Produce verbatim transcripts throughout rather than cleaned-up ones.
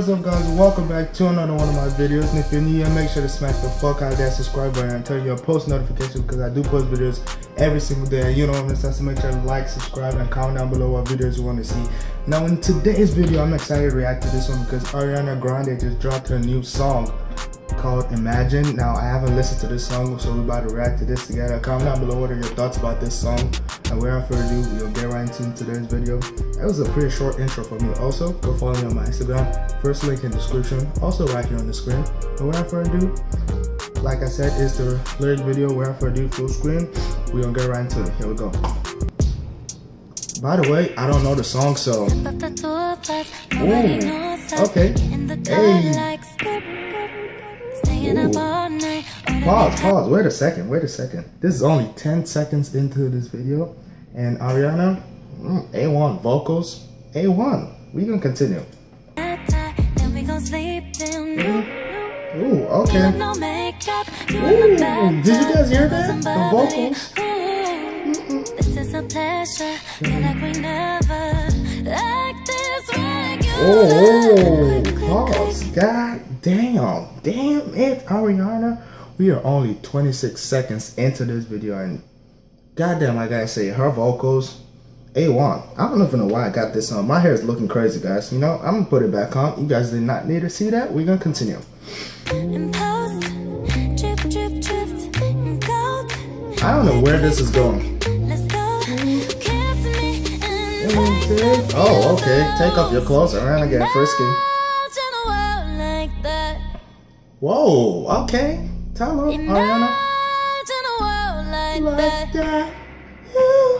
What is up, guys? Welcome back to another one of my videos. And if you're new here, make sure to smash the fuck out of that subscribe button and turn your post notifications, because I do post videos every single day. And you know what I'm saying? So make sure to like, subscribe, and comment down below what videos you want to see. Now, in today's video, I'm excited to react to this one because Ariana Grande just dropped her new song called Imagine. Now, I haven't listened to this song, so we're about to react to this together. Comment down below what are your thoughts about this song, and without further ado, we'll get right into today's video. It was a pretty short intro for me. Also, go follow me on my Instagram, first link in description, also right here on the screen. But without further ado, like I said, it's the lyric video. Without further ado, full screen, we're gonna get right into it. Here we go. By the way, I don't know the song, so ooh. Okay. Hey. Ooh. Pause, pause, wait a second, wait a second. This is only ten seconds into this video, and Ariana, mm, A one vocals, A one. We gonna continue. Ooh, okay. Ooh, did you guys hear that? The vocals. Oh, pause. God damn. Damn it, Ariana. We are only twenty-six seconds into this video, and goddamn, like I say, her vocals, A one. I don't even know why I got this on. My hair is looking crazy, guys. You know, I'm gonna put it back on. You guys did not need to see that. We're gonna continue. I don't know where this is going. Oh, okay. Take off your clothes. Ariana getting frisky. Whoa, okay. Tell her, Ariana. Imagine a world like, like that. that.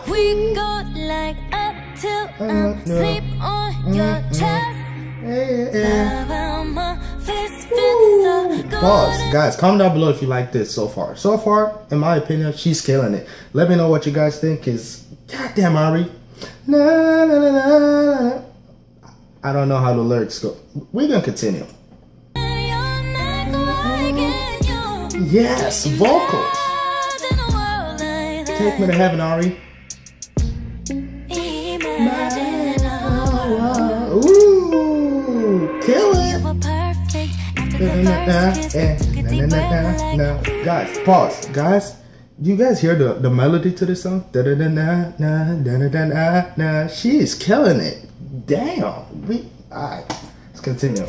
We go like up till uh, I'm no. sleep on mm, your mm. chest. Hey, hey. My face fits so Pause. Guys, comment down below if you like this so far. So far, in my opinion, she's killing it. Let me know what you guys think. Is goddamn Ari. Na, na, na, na, na. I don't know how the lyrics go. We're going to continue. Yes, vocals. Take me to heaven, Ari. Ooh, kill it. Guys, pause. Guys, do you guys hear the, the melody to this song? She is killing it. Damn. We, all right, let's continue.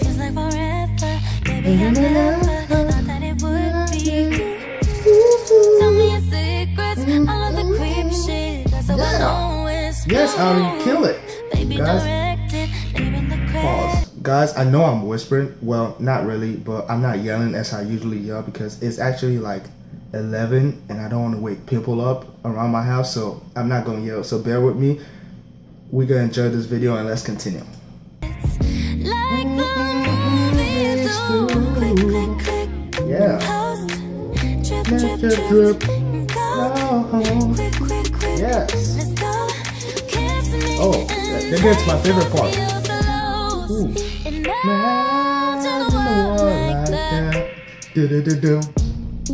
Yes, Ari, kill it. Guys, pause. Guys, I know I'm whispering. Well, not really, but I'm not yelling as I usually yell, because it's actually like eleven and I don't want to wake people up around my house, so I'm not going to yell. So bear with me. We're going to enjoy this video, and let's continue. Yeah. Drip, drip, drip. Oh. Yes. Oh, then that's my favorite part. Ooh.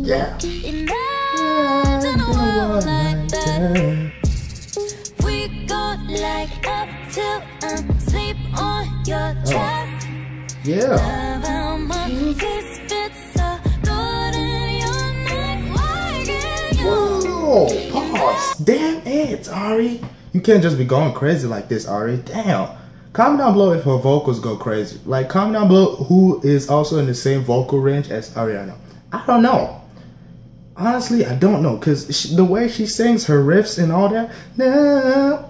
Yeah. We go like up till I'm sleep on your chest. Yeah. Whoa, pause. Damn it, Ari. You can't just be going crazy like this, Ari. Damn. Comment down below if her vocals go crazy. Like, comment down below who is also in the same vocal range as Ariana. I don't know. Honestly, I don't know. Because the way she sings, her riffs and all that. Nah.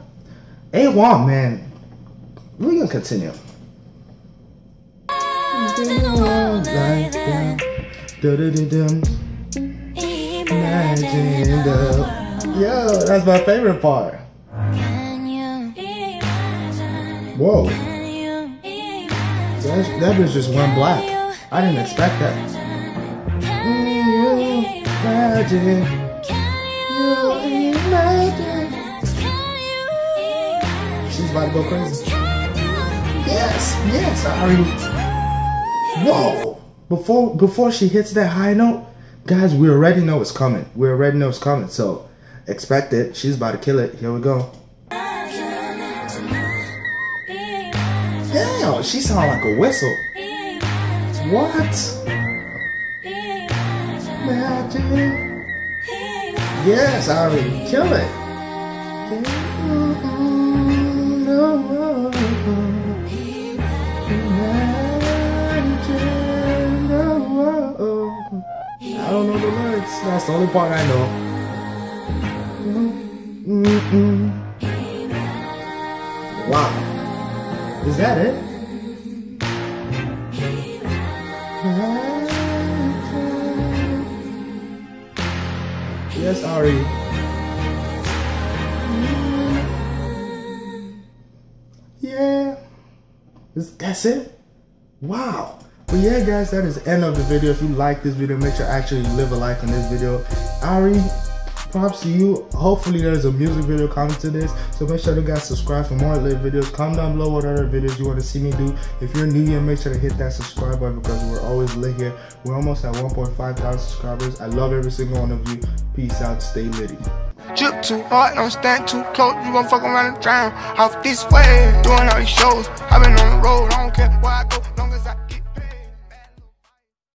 A one, man. We're going to continue. Imagine the... Yo, that's my favorite part. Whoa. That, that was just one black. I didn't expect that. Can you imagine? Can you imagine? She's about to go crazy. Yes, yes, Ari. Whoa. Before, before she hits that high note, guys, we already know it's coming. We already know it's coming, so expect it. She's about to kill it. Here we go. Damn, she sound like a whistle. What? Imagine. Yes, Ari, kill it. I don't know the words. That's the only part I know. Wow. Is that it? Yes, Ari. Yeah. Is, that's it? Wow. But yeah, guys, that is the end of the video. If you like this video, make sure actually you leave a like on this video. Ari, props to you. Hopefully there's a music video coming to this, so make sure you guys subscribe for more lit videos. Comment down below what other videos you want to see me do. If you're new here, make sure to hit that subscribe button because we're always lit here. We're almost at one point five thousand subscribers. I love every single one of you. Peace out. Stay litty. Drip too hard, don't stand too close. You gon' fuck around and drown. Off this way, doing all these shows. I've been on the road, I don't care where I go.